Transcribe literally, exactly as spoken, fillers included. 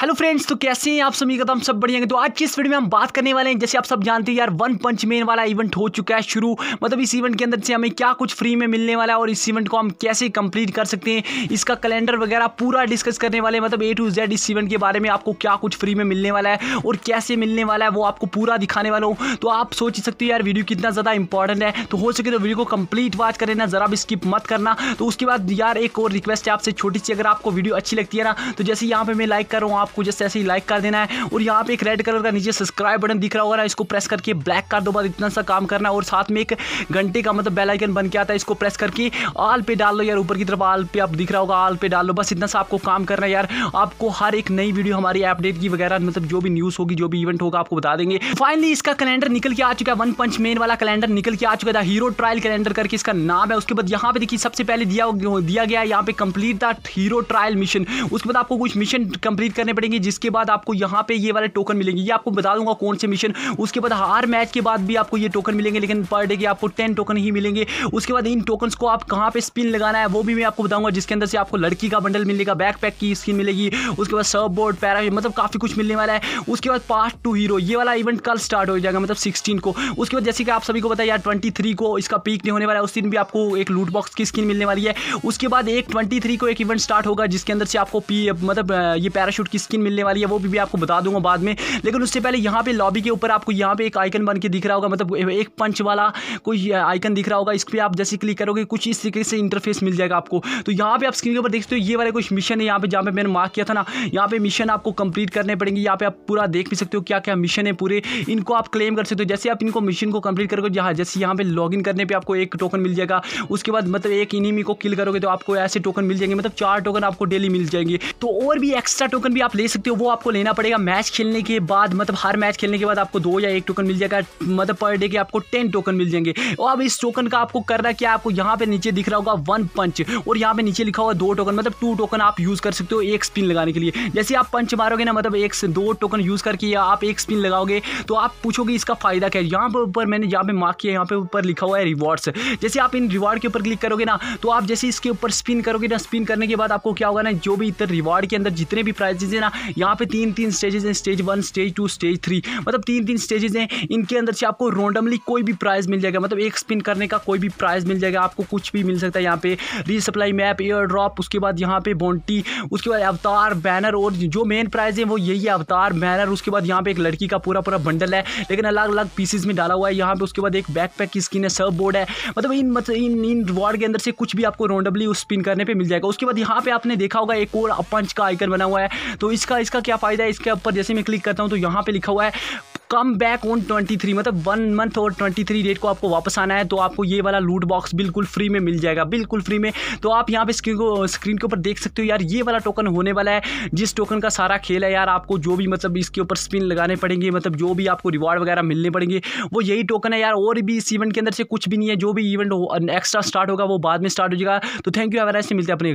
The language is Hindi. हेलो फ्रेंड्स, तो कैसे हैं आप सभी का? हम सब बढ़िया हैं। तो आज की इस वीडियो में हम बात करने वाले हैं, जैसे आप सब जानते हैं यार, वन पंच मैन वाला इवेंट हो चुका है शुरू। मतलब इस इवेंट के अंदर से हमें क्या कुछ फ्री में मिलने वाला है और इस इवेंट को हम कैसे कंप्लीट कर सकते हैं, इसका कैलेंडर वगैरह पूरा डिस्कस करने वाले हैं। मतलब ए टू जेड इस इवेंट के बारे में आपको क्या कुछ फ्री में मिलने वाला है और कैसे मिलने वाला है वो आपको पूरा दिखाने वाला हूँ। तो आप सोच ही सकते हो यार वीडियो कितना ज़्यादा इंपॉर्टेंट है, तो हो सके तो वीडियो को कंप्लीट वॉच कर लेना, ज़रा भी स्किप मत करना। तो उसके बाद यार एक और रिक्वेस्ट है आपसे छोटी सी, अगर आपको वीडियो अच्छी लगती है ना तो जैसे यहाँ पर मैं लाइक कर रहा हूँ, आपको जैसे ऐसे ही लाइक कर देना है और यहाँ पे एक रेड कलर का नीचे सब्सक्राइब बटन दिख रहा होगा ना, इसको प्रेस करके ब्लैक कर दो। बस इतना सा काम करना है। और साथ में एक घंटे का मतलब बेल आइकन बन के आता है, इसको प्रेस करके आल पे डाल लो यार, ऊपर की तरफ आल पे आप दिख रहा होगा, आल पे डाल लो। बस इतना सा आपको काम करना है यार। आपको हर एक नई वीडियो हमारी अपडेट की वगैरह, मतलब जो भी न्यूज़ होगी, जो भी इवेंट होगा आपको बता देंगे। फाइनली इसका कैलेंडर निकल के आ चुका है, वन पंच मैन वाला कैलेंडर निकल के आ चुका था, हीरो ट्रायल कैलेंडर करके इसका नाम है। उसके बाद यहाँ पे देखिए सबसे पहले दिया दिया गया है यहाँ पे complete the hero trial mission. उसके बाद आपको कुछ मिशन कंप्लीट करने पड़ेंगे, जिसके बाद आपको यहाँ पे ये वाले टोकन मिलेंगे। ये आपको बता दूंगा कौन से मिशन। उसके बाद हर मैच के बाद भी आपको ये टोकन मिलेंगे, लेकिन पर डे के आपको टेन टोकन ही मिलेंगे। उसके बाद इन टोकन्स को आप कहाँ पे स्पिन लगाना है वो भी मैं आपको बताऊंगा, जिसके अंदर से आपको लड़की का बंडल मिलेगा, बैकपैक की स्किन मिलेगी, उसके बाद सर्फ बोर्ड, पैरा, मतलब काफ़ी कुछ मिलने वाला है। उसके बाद पार्ट टू हीरो, ये वाला इवेंट कल स्टार्ट हो जाएगा, मतलब सिक्सटीन को। उसके बाद जैसे कि आप सभी को पता है यार ट्वेंटी थ्री को इसका पीक नहीं होने वाला है, उस दिन भी आपको एक लूट बॉक्स की स्किन मिलने वाली है। उसके बाद एक ट्वेंटी थ्री को एक इवेंट स्टार्ट होगा, जिसके अंदर से आपको मतलब ये पैराशूट की स्किन मिलने वाली है, वो भी, भी आपको बता दूंगा बाद में। लेकिन उससे पहले यहाँ पे लॉबी के ऊपर आपको यहाँ पे एक आइकन बन के दिख रहा होगा, मतलब एक पंच वाला कोई आइकन दिख रहा होगा। इस पर आप जैसे क्लिक करोगे कुछ इस तरीके से इंटरफेस मिल जाएगा आपको। तो यहाँ पे आप स्क्रीन के ऊपर देखते हो ये वाले कुछ मिशन है यहाँ पे, जहाँ पे मैंने मार्क किया था ना, यहाँ पे मिशन आपको कंप्लीट करने पड़ेंगे। यहाँ पे आप पूरा देख भी सकते हो क्या क्या मिशन है पूरे, इनको आप क्लेम कर सकते हो। जैसे आप इनको मिशन को कंप्लीट करोगे, जहाँ जैसे यहाँ पे लॉग इन करने पर आपको एक टोकन मिल जाएगा। उसके बाद मतलब एक इनिमी को किल करोगे तो आपको ऐसे टोकन मिल जाएंगे, मतलब चार टोकन आपको डेली मिल जाएंगे। तो और भी एक्स्ट्रा टोकन भी आप ले सकते हो, वो आपको लेना पड़ेगा मैच खेलने के बाद। मतलब हर मैच खेलने के बाद आपको दो या एक टोकन मिल जाएगा, मतलब पर डे के आपको टेन टोकन मिल जाएंगे। और अब इस टोकन का आपको करना क्या, आपको यहाँ पे नीचे दिख रहा होगा वन पंच और यहाँ पे नीचे लिखा होगा दो टोकन, मतलब टू टोकन आप यूज़ कर सकते हो एक स्पिन लगाने के लिए। जैसे आप पंच मारोगे ना, मतलब एक से दो टोकन यूज़ करके या आप एक स्पिन लगाओगे। तो आप पूछोगे इसका फायदा क्या है, यहाँ पर ऊपर मैंने यहाँ पे मार्क किया, यहाँ पे ऊपर लिखा हुआ है रिवॉर्ड्स। जैसे आप इन रिवॉर्ड के ऊपर क्लिक करोगे ना, तो आप जैसे इसके ऊपर स्पिन करोगे ना, स्पिन करने के बाद आपको क्या होगा ना, जो भी इधर रिवॉर्ड के अंदर जितने भी प्राइजेज हैं ना, यहाँ पे तीन तीन स्टेजेस हैं, stage one, stage two, stage three, मतलब तीन तीन स्टेजेस हैं। इनके अंदर से आपको रॉन्डमली कोई भी प्राइज मिल जाएगा, मतलब एक स्पिन करने का कोई भी प्राइज मिल जाएगा आपको, कुछ भी मिल सकता है। यहाँ पे रीसप्लाई मैप, एयर ड्रॉप, उसके बाद यहाँ पे बॉन्टी, उसके बाद अवतार, बैनर, और जो मेन प्राइज है वो यही है, अवतार, बैनर। उसके बाद यहाँ पे एक लड़की का पूरा पूरा बंडल है, लेकिन अलग अलग पीसेज में डाला हुआ है यहाँ पे। उसके बाद एक बैकपैक की स्किन है, सर्फ बोर्ड है, मतलब इन मतलब इन इन रिवॉर्ड के अंदर से कुछ भी आपको रॉन्डमली उस स्पिन करने पर मिल जाएगा। उसके बाद यहाँ पे आपने देखा होगा एक और पंच का आइकन बना हुआ है, तो इसका इसका क्या फायदा है, इसके ऊपर जैसे मैं क्लिक करता हूं तो यहां पे लिखा हुआ है come back on twenty three, मतलब वन मंथ और ट्वेंटी थ्री डेट को आपको वापस आना है। तो आपको ये वाला लूट बॉक्स बिल्कुल फ्री में मिल जाएगा, बिल्कुल फ्री में। तो आप यहाँ पे स्क्रीन को स्क्रीन के ऊपर देख सकते हो यार, ये वाला टोकन होने वाला है जिस टोकन का सारा खेल है यार। आपको जो भी मतलब इसके ऊपर स्पिन लगाने पड़ेंगे, मतलब जो भी आपको रिवॉर्ड वगैरह मिलने पड़ेंगे, वो यही टोकन है यार। और भी इस इवेंट के अंदर से कुछ भी नहीं है, जो भी इवेंट एक्स्ट्रा स्टार्ट होगा वो बाद में स्टार्ट हो जाएगा। तो थैंक यू, अगर ऐसे मिलते हैं अपने।